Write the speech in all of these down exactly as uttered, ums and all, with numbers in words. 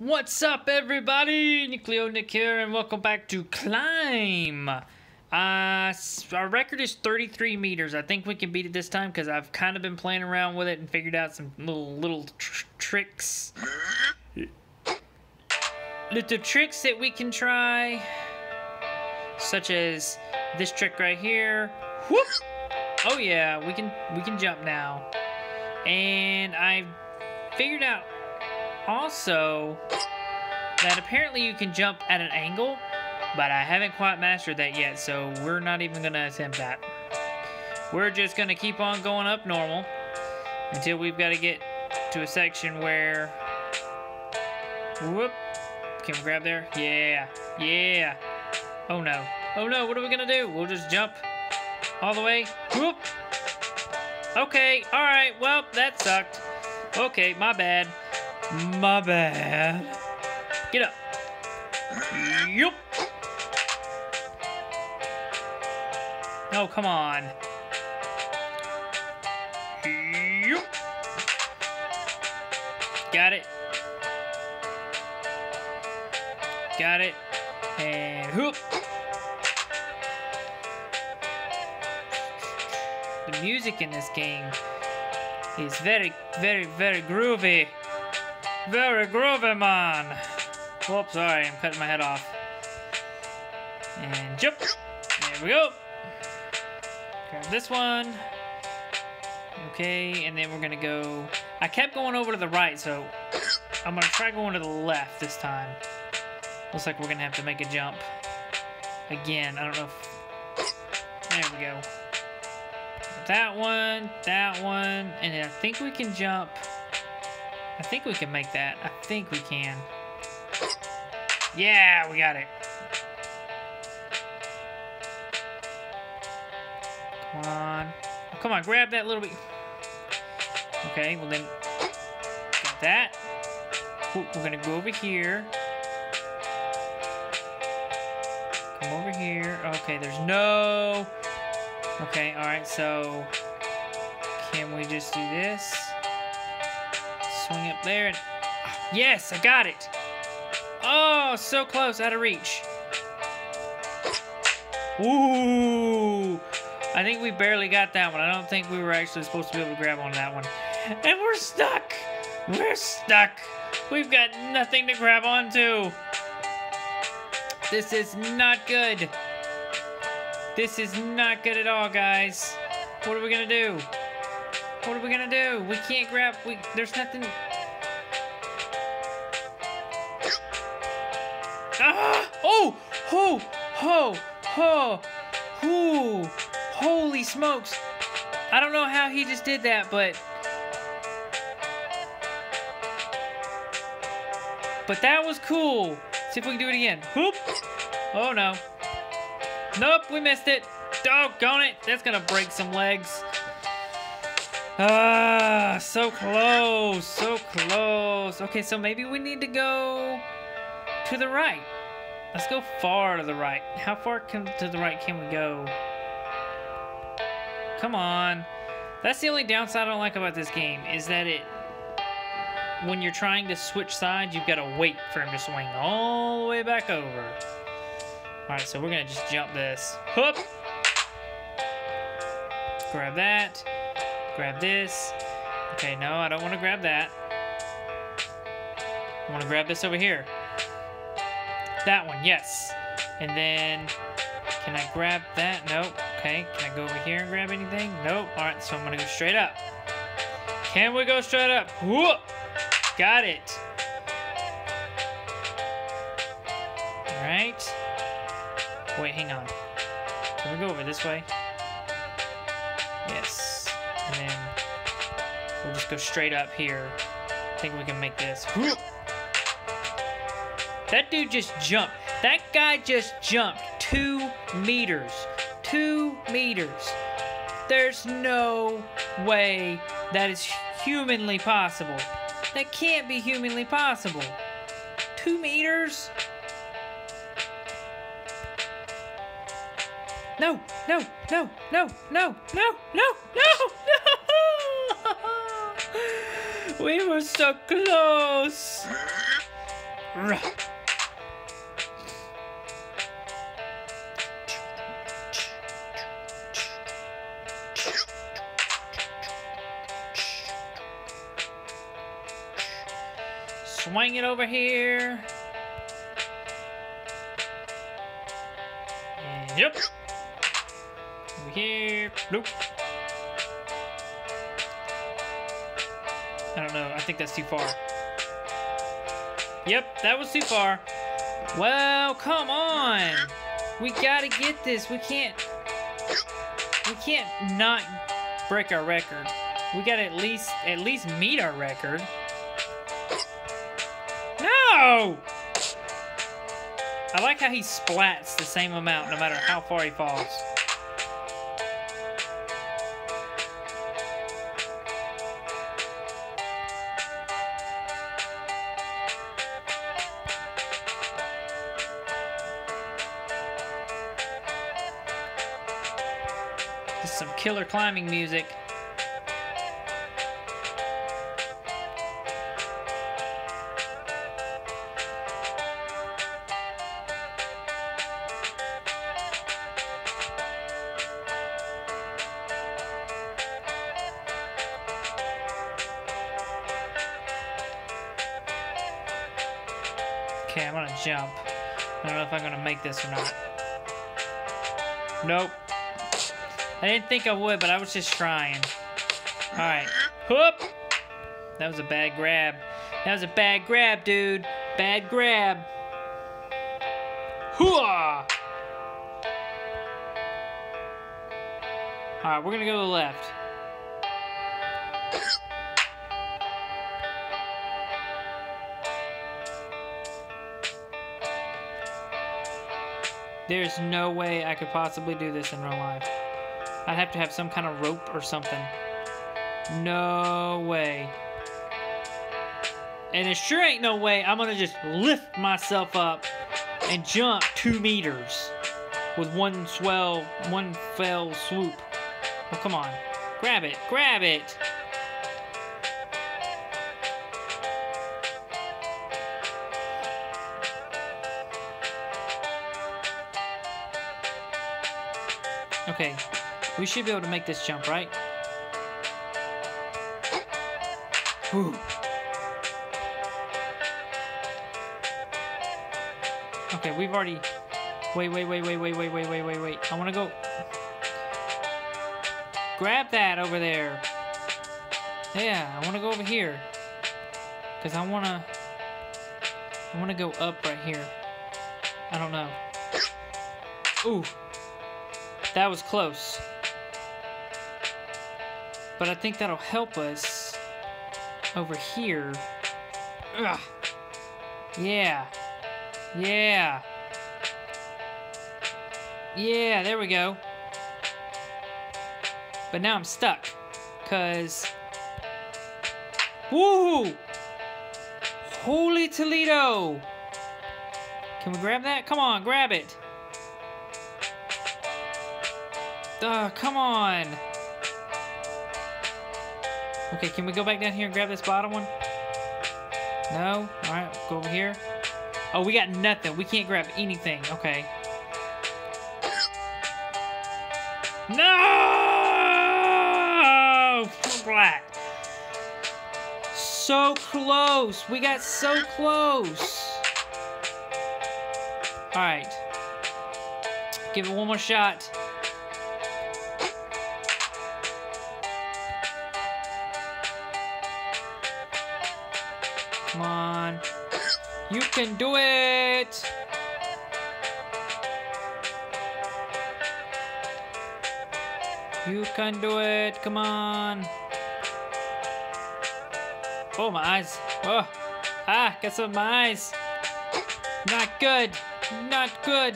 What's up, everybody? NucleoNick here, and welcome back to Climb. Uh, our record is thirty-three meters. I think we can beat it this time because I've kind of been playing around with it and figured out some little little tr tricks, little tricks that we can try, such as this trick right here. Whoop! Oh yeah, we can we can jump now, and I figured out. Also, that apparently you can jump at an angle, but I haven't quite mastered that yet, so we're not even going to attempt that. We're just going to keep on going up normal until we've got to get to a section where... Whoop. Can we grab there? Yeah. Yeah. Oh, no. Oh, no. What are we going to do? We'll just jump all the way. Whoop. Okay. All right. Well, that sucked. Okay. My bad. My bad. Get up. Yup. Oh, come on. Yup. Got it. Got it. And whoop. The music in this game is very, very, very groovy. Very groovy, man. Whoops, sorry, I'm cutting my head off. And jump. There we go. Grab this one. Okay, and then we're gonna go. I kept going over to the right, so I'm gonna try going to the left this time. Looks like we're gonna have to make a jump again. I don't know if... There we go. That one, that one, and then I think we can jump. I think we can make that. I think we can. Yeah, we got it. Come on. Oh, come on, grab that little bit. Okay, well then, got that. Ooh, we're gonna go over here. Come over here. Okay, there's no... Okay, all right, so can we just do this? Swing up there and... Yes, I got it. Oh, so close, out of reach. Ooh, I think we barely got that one. I don't think we were actually supposed to be able to grab on that one. And we're stuck. We're stuck. We've got nothing to grab onto. This is not good. This is not good at all, guys. What are we gonna do? What are we gonna do? We can't grab. We there's nothing. Ah! Oh! Ho! Ho! Ho! Ho! Holy smokes! I don't know how he just did that, but but that was cool. Let's see if we can do it again. Whoop! Oh no! Nope, we missed it. Doggone it! That's gonna break some legs. Ah, so close, so close. Okay, so maybe we need to go to the right. Let's go far to the right. How far can, to the right can we go? Come on. That's the only downside I don't like about this game is that it, when you're trying to switch sides, you've got to wait for him to swing all the way back over. All right, so we're gonna just jump this. Whoop. Grab that. Grab this. Okay, no, I don't want to grab that. I want to grab this over here. That one, yes. And then, can I grab that? Nope. Okay, can I go over here and grab anything? Nope. All right, so I'm going to go straight up. Can we go straight up? Whoop! Got it. All right. Wait, hang on. Can we go over this way? Yes. And then we'll just go straight up here. I think we can make this. That dude just jumped. That guy just jumped two meters. Two meters. There's no way that is humanly possible. That can't be humanly possible. Two meters? No, no, no, no, no, no, no, no, no! We were so close! Swing it over here. Yep. Over here. Nope. I don't know. I think that's too far. Yep, that was too far. Well, come on. We gotta get this. We can't... We can't not break our record. We gotta at least, at least meet our record. No! I like how he splats the same amount no matter how far he falls. Some killer climbing music. Okay, I'm gonna jump. I don't know if I'm gonna make this or not. Nope. I didn't think I would, but I was just trying. All right. Whoop! That was a bad grab. That was a bad grab, dude. Bad grab. Hooah! All right, we're going to go to the left. There's no way I could possibly do this in real life. I'd have to have some kind of rope or something. No way. And it sure ain't no way I'm gonna just lift myself up and jump two meters with one swell, one fell swoop. Oh, come on. Grab it, grab it. Okay. We should be able to make this jump, right? Ooh. Okay, we've already... Wait, wait, wait, wait, wait, wait, wait, wait, wait, wait. I want to go... Grab that over there. Yeah, I want to go over here. Because I want to... I want to go up right here. I don't know. Ooh. That was close. But I think that'll help us over here. Ugh. Yeah. Yeah. Yeah, there we go. But now I'm stuck. Cause... Woo! Holy Toledo! Can we grab that? Come on, grab it. Oh, come on. Okay, can we go back down here and grab this bottom one? No? Alright, go over here. Oh, we got nothing. We can't grab anything. Okay. No! Black. So close. We got so close. Alright. Give it one more shot. Come on. You can do it! You can do it. Come on. Oh, my eyes. Oh. Ah, got some of my eyes. Not good. Not good.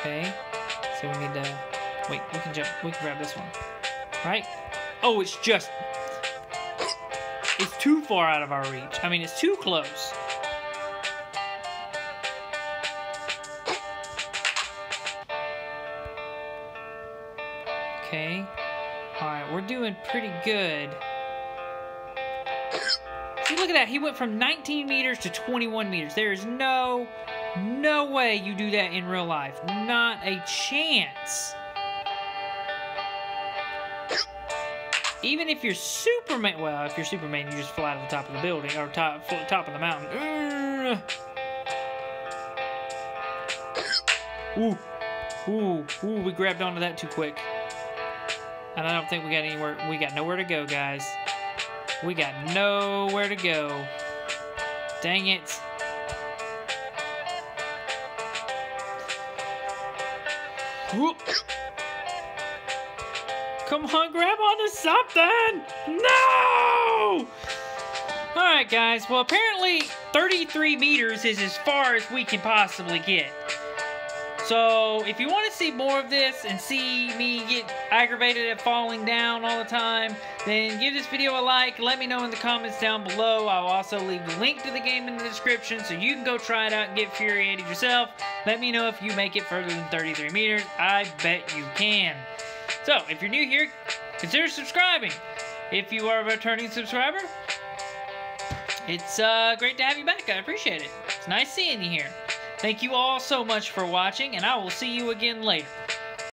Okay. So we need to... Wait, we can jump. We can grab this one. Right? Oh, it's just... It's too far out of our reach. I mean, it's too close. Okay. All right, we're doing pretty good. See, look at that. He went from nineteen meters to twenty-one meters. There is no, no way you do that in real life. Not a chance. Even if you're Superman, well, if you're Superman, you just fly to the top of the building, or top, top of the mountain. Mm. Ooh, ooh, ooh, we grabbed onto that too quick. And I don't think we got anywhere, we got nowhere to go, guys. We got nowhere to go. Dang it. Whoop. Come on, grab onto something! No! Alright, guys. Well, apparently thirty-three meters is as far as we can possibly get. So, if you want to see more of this and see me get aggravated at falling down all the time, then give this video a like. Let me know in the comments down below. I'll also leave the link to the game in the description so you can go try it out and get infuriated yourself. Let me know if you make it further than thirty-three meters. I bet you can. So, if you're new here, consider subscribing. If you are a returning subscriber, it's uh, great to have you back. I appreciate it. It's nice seeing you here. Thank you all so much for watching, and I will see you again later.